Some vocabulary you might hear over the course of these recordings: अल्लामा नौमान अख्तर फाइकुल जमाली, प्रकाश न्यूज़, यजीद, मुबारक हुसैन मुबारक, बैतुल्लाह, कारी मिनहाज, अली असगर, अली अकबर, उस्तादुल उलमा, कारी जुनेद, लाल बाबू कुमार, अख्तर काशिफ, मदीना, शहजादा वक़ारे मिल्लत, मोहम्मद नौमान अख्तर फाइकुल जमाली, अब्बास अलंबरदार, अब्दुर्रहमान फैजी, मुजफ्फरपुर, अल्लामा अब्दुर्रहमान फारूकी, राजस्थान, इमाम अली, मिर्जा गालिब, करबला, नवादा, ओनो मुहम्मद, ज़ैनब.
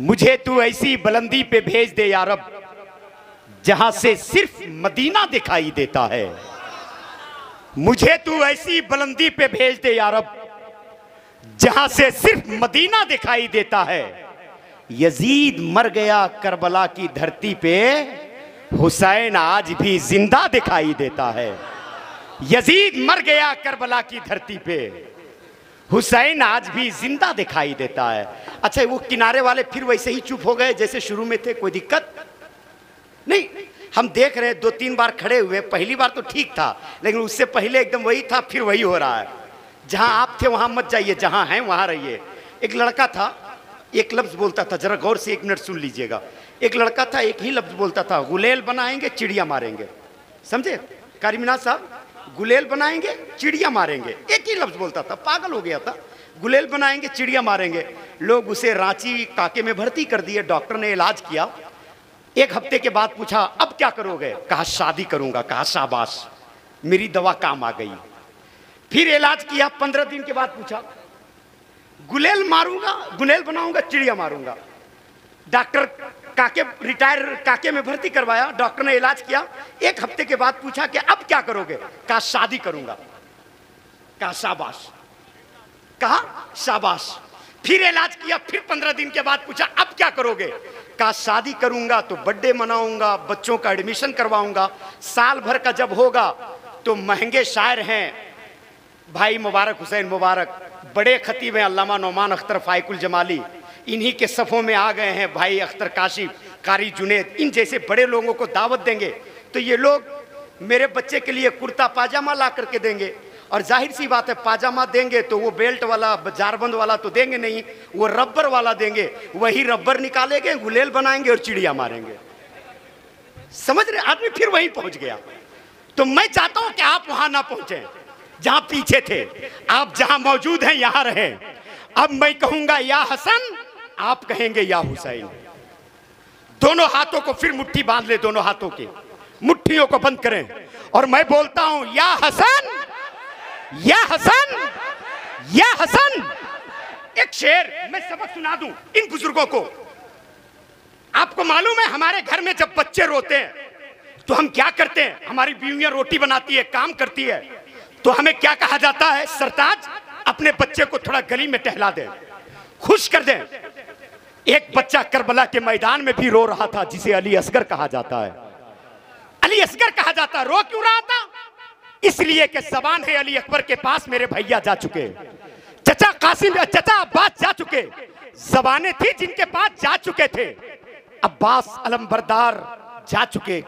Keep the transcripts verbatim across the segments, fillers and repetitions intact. मुझे तू ऐसी बुलंदी पे भेज दे या रब, जहां से सिर्फ मदीना दिखाई देता है। मुझे तू ऐसी बुलंदी पे भेज दे या रब, जहां से सिर्फ मदीना दिखाई देता है। यजीद मर गया करबला की धरती पे, हुसैन आज भी जिंदा दिखाई देता है। यजीद मर गया करबला की धरती पे, हुसैन आज भी जिंदा दिखाई देता है। अच्छा, वो किनारे वाले फिर वैसे ही चुप हो गए जैसे शुरू में थे। कोई दिक्कत नहीं, हम देख रहे हैं दो तीन बार खड़े हुए। पहली बार तो ठीक था, लेकिन उससे पहले एकदम वही था, फिर वही हो रहा है। जहां आप थे वहां मत जाइए, जहां हैं वहां रहिए। एक लड़का था, एक लफ्ज बोलता था, जरा गौर से एक मिनट सुन लीजिएगा। एक लड़का था, एक ही लफ्ज बोलता था, गुलेल बनाएंगे चिड़िया मारेंगे। समझे कारी मीनार साहब, गुलेल बनाएंगे चिड़िया मारेंगे। एक ही लफ्ज बोलता था, पागल हो गया था। गुलेल बनाएंगे चिड़िया मारेंगे। लोग उसे रांची काके में भर्ती कर दिए, डॉक्टर ने इलाज किया। एक हफ्ते के बाद पूछा, अब क्या करोगे? कहा शादी करूंगा। कहा शाबाश, मेरी दवा काम आ गई। फिर इलाज किया, पंद्रह दिन के बाद पूछा, गुलेल मारूंगा, गुलेल बनाऊंगा चिड़िया मारूंगा। डॉक्टर काके रिटायर काके में भर्ती करवाया, डॉक्टर ने इलाज किया। एक हफ्ते के बाद पूछा कि अब क्या करोगे? कहा शादी करूंगा। कहा शाबाश। कहा शाबाश। फिर इलाज किया, फिर पंद्रह दिन के बाद पूछा, अब क्या करोगे? कहा शादी करूंगा तो बर्थडे मनाऊंगा, बच्चों का एडमिशन करवाऊंगा। साल भर का जब होगा तो महंगे शायर हैं भाई मुबारक हुसैन मुबारक, बड़े खतीब हैं अल्लामा नौमान अख्तर फाइकुल जमाली, इन्हीं के सफ़ों में आ गए हैं भाई अख्तर काशिफ, कारी जुनेद, इन जैसे बड़े लोगों को दावत देंगे तो ये लोग मेरे बच्चे के लिए कुर्ता पाजामा ला करके देंगे। और जाहिर सी बात है, पाजामा देंगे तो वो बेल्ट वाला जारबंद वाला तो देंगे नहीं, वो रबर वाला देंगे। वही रबर निकालेंगे, गुलेल बनाएंगे और चिड़िया मारेंगे। समझ रहे आदमी फिर वहीं पहुंच गया। तो मैं चाहता हूं कि आप वहां ना पहुंचे जहां पीछे थे, आप जहां मौजूद हैं यहां रहे। अब मैं कहूंगा या हसन, आप कहेंगे या हुसैन। दोनों हाथों को फिर मुट्ठी बांध ले, दोनों हाथों के मुट्ठियों को बंद करें और मैं बोलता हूं या हसन, या हसन, या हसन। एक शेर मैं सबक सुना दूं इन बुजुर्गों को। आपको मालूम है हमारे घर में जब बच्चे रोते हैं तो हम क्या करते हैं? हमारी बीवियां रोटी बनाती है, काम करती है, तो हमें क्या कहा जाता है? सरताज, अपने बच्चे को थोड़ा गली में टहला दे, खुश कर दे। एक बच्चा करबला के मैदान में भी रो रहा था, जिसे अली असगर कहा जाता है। अली असगर कहा जाता है। रो क्यों रहा था? इसलिए कि जबान है अली अकबर के पास, मेरे भैया जा चुके, चचा कासिम, चचा आबाज जा चुके। जबानें थी जिनके पास, जा चुके थे अब्बास अलंबरदार, जा चुके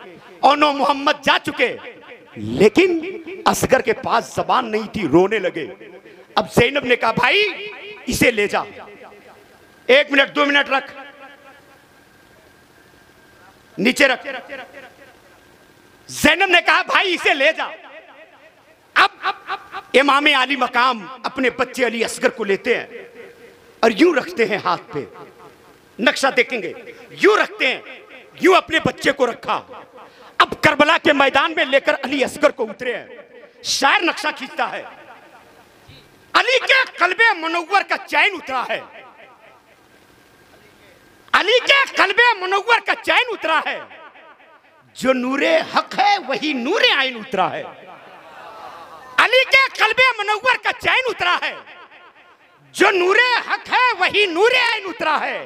ओनो मुहम्मद, जा चुके। लेकिन असगर के पास जबान नहीं थी, रोने लगे। अब ज़ैनब ने कहा, भाई इसे ले जा, एक मिनट दो मिनट रख, नीचे रख। ज़ैनब ने कहा, भाई इसे ले जा। अब अब अब इमाम अली मकाम अपने बच्चे अली असगर को लेते हैं और यूं रखते हैं हाथ पे, नक्शा देखेंगे, यूं रखते हैं, यूं अपने बच्चे को रखा। अब करबला के मैदान में लेकर अली असगर को उतरे हैं। शायर नक्शा खींचता है, अली के कल्बे मुनव्वर का चैन उतरा है, अली के कल्बे मुनव्वर का चैन उतरा है, जो नूरे हक है वही नूरे आइन उतरा है। अली के कल्बे मुनव्वर का चैन उतरा है, जो नूरे हक है वही नूरे आइन उतरा है।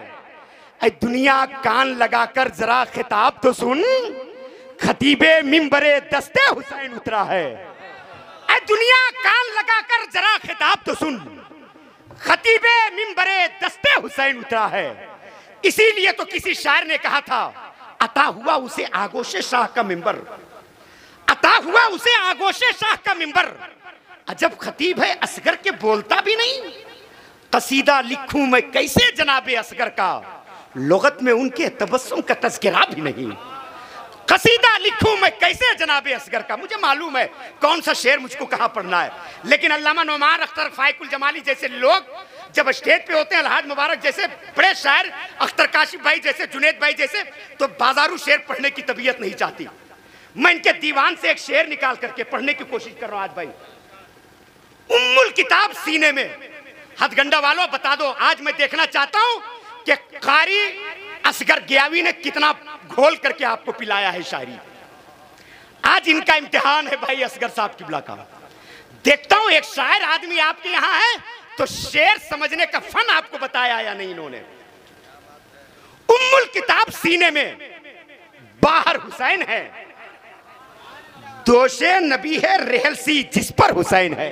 ऐ दुनिया कान लगाकर जरा खिताब तो सुन, खतीबे मिंबरे दस्ते हुसैन उतरा है। ऐ दुनिया कान लगाकर जरा खिताब तो सुन, खतीबे मिंबरे दस्ते हुसैन उतरा है। इसीलिए तो किसी शायर ने कहा था, अता हुआ उसे आगोशे शाह का मिंबर, अता हुआ उसे आगोशे शाह का मिंबर। अजब खतीब है असगर के, बोलता भी नहीं। कसीदा लिखूं मैं कैसे जनाबे असगर का, लुगत में उनके तबस्सुम का तज़किरा भी नहीं। कसीदा लिखूं मैं कैसे जनाबे असगर का। मुझे मालूम है कौन सा शेर मुझको कहाँ पढ़ना है, लेकिन अल्लामा नौमान अख्तर फाइकुल जमाली जैसे लोग जब स्टेज पे होते हैं, अल्हाज मुबारक जैसे बड़े शायर, अख्तर काशिफ भाई जैसे, जुनेद भाई जैसे, तो बाजारू शेर पढ़ने की तबीयत नहीं चाहती। मैं इनके दीवान से एक शेर निकाल करके पढ़ने की कोशिश कर रहा हूँ आज। भाई उम्मुल किताब सीने में, हथगंडा वालों बता दो, आज मैं देखना चाहता हूँ कि कारी असगर ग्यावी ने कितना घोल करके आपको पिलाया है शायरी। आज इनका इम्तिहान है भाई असगर साहब की बुला का। देखता हूं एक शायर आदमी आपके यहां है तो शेर समझने का फन आपको बताया या नहीं इन्होंने। उम्मुल किताब सीने में बाहर हुसैन है, दोषे नबी है रेहलसी जिस पर हुसैन है।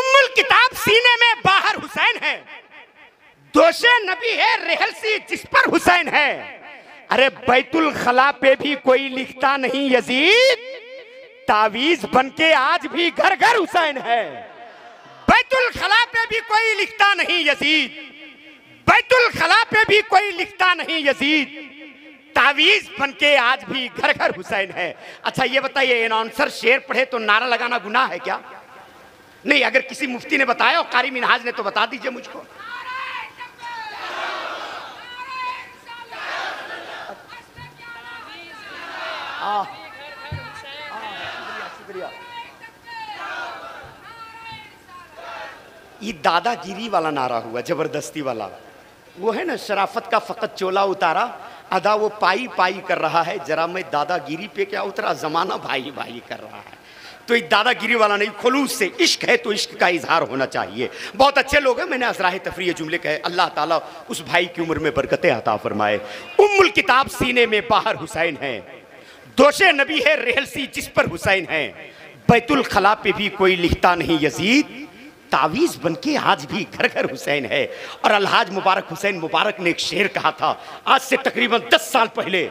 उम्मुल किताब सीने में बाहर हुसैन है, दोषे नबी है रेहलसी जिस पर हुसैन है। अरे बैतुल खला पे भी कोई लिखता नहीं यजीद, तावीज बनके आज भी घर घर हुसैन है। बैतुल खला पे भी कोई लिखता नहीं यजीद, बैतुल खला पे भी कोई लिखता नहीं यजीद, तावीज बनके आज भी घर घर हुसैन है। अच्छा ये बताइए अनाउंसर शेर पढ़े तो नारा लगाना गुनाह है क्या? नहीं, अगर किसी मुफ्ती ने बताया और कारी मिनहाज ने तो बता दीजिए मुझको। आ, शुक्रिया। ये दादागिरी वाला नारा हुआ, जबरदस्ती वाला। वो है ना शराफत का फकत चोला उतारा, अदा वो पाई पाई कर रहा है, जरा मैं दादागिरी पे क्या उतरा, जमाना भाई भाई कर रहा है। तो ये दादागिरी वाला नहीं, खुलूस से इश्क है तो इश्क का इजहार होना चाहिए। बहुत अच्छे लोग हैं, मैंने असराह तफरीह जुमले कहे। अल्लाह ताला उस भाई की उम्र में बरकतें अता फरमाए। उम्मुल किताब सीने में बाहर हुसैन है, दोषे नबी है रेहलसी जिस पर हुसैन है। बैतुल खला पे भी कोई लिखता नहीं यजीद, तावीज़ बनके आज भी घर घर हुसैन है। और अलहाज मुबारक हुसैन मुबारक ने एक शेर कहा था आज से तकरीबन दस साल पहले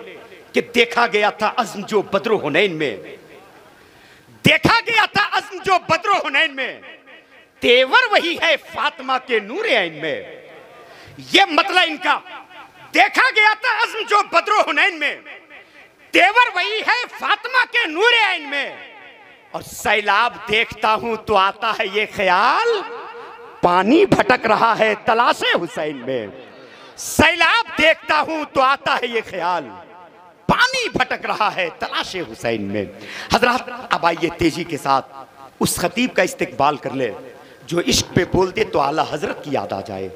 कि देखा गया था अज़्म जो बद्रो हुनैन में, देखा गया था अज़्म जो बद्रो हुनैन में, तेवर वही है फातिमा के नूर ऐन में। ये मतलब इनका, देखा गया था अज़्म जो बद्रो हुनैन में, तेवर वही है फातिमा के नूर ऐन में। और सैलाब देखता हूं तो आता है ये ख्याल, पानी भटक रहा है तलाशे हुसैन में। सैलाब देखता हूं तो आता है ये ख्याल, पानी भटक रहा है तलाशे हुसैन में। हजरत अब आइए तेजी के साथ उस खतीब का इस्तिकबाल कर ले जो इश्क पे बोल दे तो आला हजरत की याद आ जाए,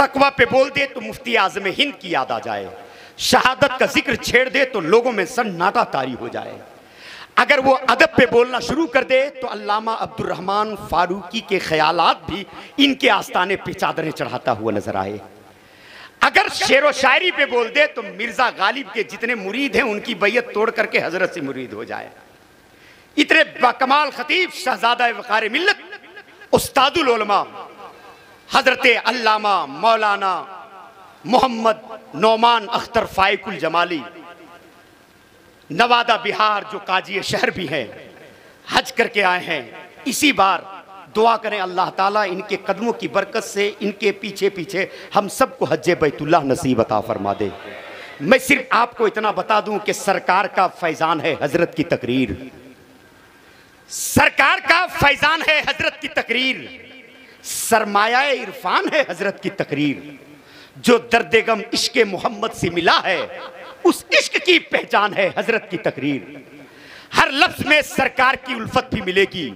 तकवा पे बोल दे तो मुफ्ती आजम हिंद की याद आ जाए, शहादत का जिक्र छेड़ दे तो लोगों में सन्नाटा तारी हो जाए। अगर वो अदब पे बोलना शुरू कर दे तो अल्लामा अब्दुर्रहमान फारूकी के ख्यालात भी इनके आस्ताने पे चादरें चढ़ाता हुआ नजर आए। अगर शेर व शायरी पे बोल दे तो मिर्जा गालिब के जितने मुरीद हैं उनकी बैयत तोड़ करके हजरत से मुरीद हो जाए। इतने बाकमाल खतीब शहजादा वक़ारे मिल्लत उस्तादुल उलमा हजरत अल्लामा मौलाना मोहम्मद नौमान अख्तर फाइकुल जमाली, नवादा बिहार जो काजी शहर भी हैं, हज करके आए हैं। इसी बार दुआ करें अल्लाह ताला इनके कदमों की बरकत से इनके पीछे पीछे हम सबको हज बैतुल्लाह नसीब अता फरमा दे। मैं सिर्फ आपको इतना बता दूं कि सरकार का फैज़ान है हजरत की तकरीर, सरकार का फैज़ान है हजरत की तकरीर, सरमाया इरफान है हजरत की तकरीर। जो दर्द-ए-गम इश्क मोहम्मद से मिला है उस इश्क की पहचान है हजरत की तकरीर। हर लफ्ज में सरकार की उल्फत भी मिलेगी।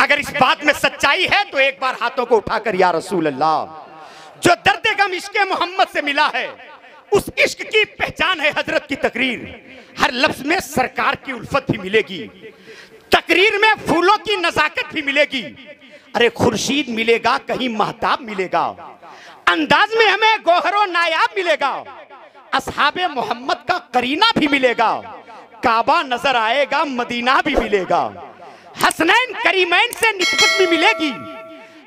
अगर इस बात में सच्चाई है तो एक बार हाथों को उठाकर या रसूल अल्लाह। जो दर्दे गम इश्के मोहम्मद से मिला है उस इश्क की पहचान है हजरत की तकरीर। हर लफ्ज में सरकार की उल्फत भी मिलेगी, तकरीर में फूलों की नजाकत भी मिलेगी। अरे खुर्शीद मिलेगा, कहीं महताब मिलेगा, अंदाज में हमें गोहरो नायाब मिलेगा, असहाबे मोहम्मद का करीना भी मिलेगा, काबा नजर आएगा, मदीना भी मिलेगा, हसनैन करीमैन से निस्बत भी मिलेगी,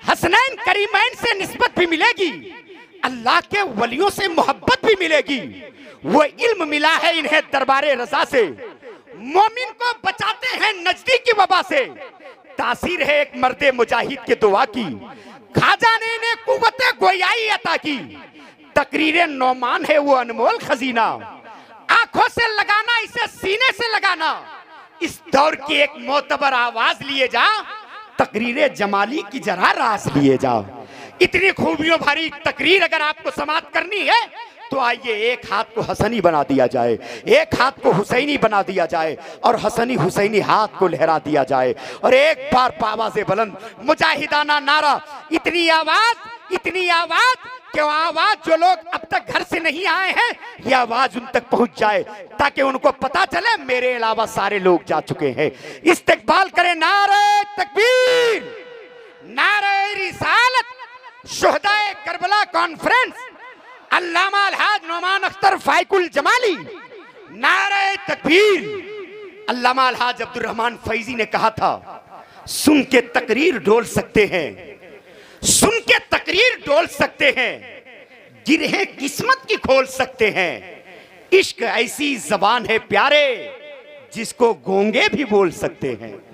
हसनैन करीमैन से निस्बत भी मिलेगी, अल्लाह के वलियों से मोहब्बत भी मिलेगी। वो इल्म मिला है इन्हें दरबारे रजा से, मोमिन को बचाते हैं नजदी की वबा से, तासीर है एक मर्दे मुजाहिद के दुआ की, खाजा ने इन्हें कुव्वते गोयाई अता की। तकरीर नौमान है वो अनमोल खजीना, आंखों से लगाना इसे सीने से लगाना, इस दौर की एक मोतबर आवाज लिए जा, तकरीर जमाली की जरा रास लिए जा। इतनी खूबियों भरी तकरीर अगर आपको समाप्त करनी है तो आइए एक हाथ को हसनी बना दिया जाए, एक हाथ को हुसैनी बना दिया जाए और हसनी हुसैनी हाथ को लहरा दिया जाए। और एक बार आवाज़ बुलंद मुजाहिदाना नारा, इतनी आवाज, इतनी आवाज कि आवाज जो लोग अब तक घर से नहीं आए हैं ये आवाज उन तक पहुंच जाए, ताकि उनको पता चले मेरे अलावा सारे लोग जा चुके हैं। इस्तिकबाल करें, नारे तकबीर, नारे रिसालत, शुहदाए करबला कॉन्फ्रेंस, अल्लामा नौमान अख्तर फाइकुल जमाली, नारे तकबीर। अल्लामा अब्दुर्रहमान फैजी ने कहा था, सुन के तकरीर डोल सकते हैं, सुन के तकरीर डोल सकते हैं, गिरहे किस्मत की खोल सकते हैं। इश्क ऐसी जबान है प्यारे, जिसको गूंगे भी बोल सकते हैं।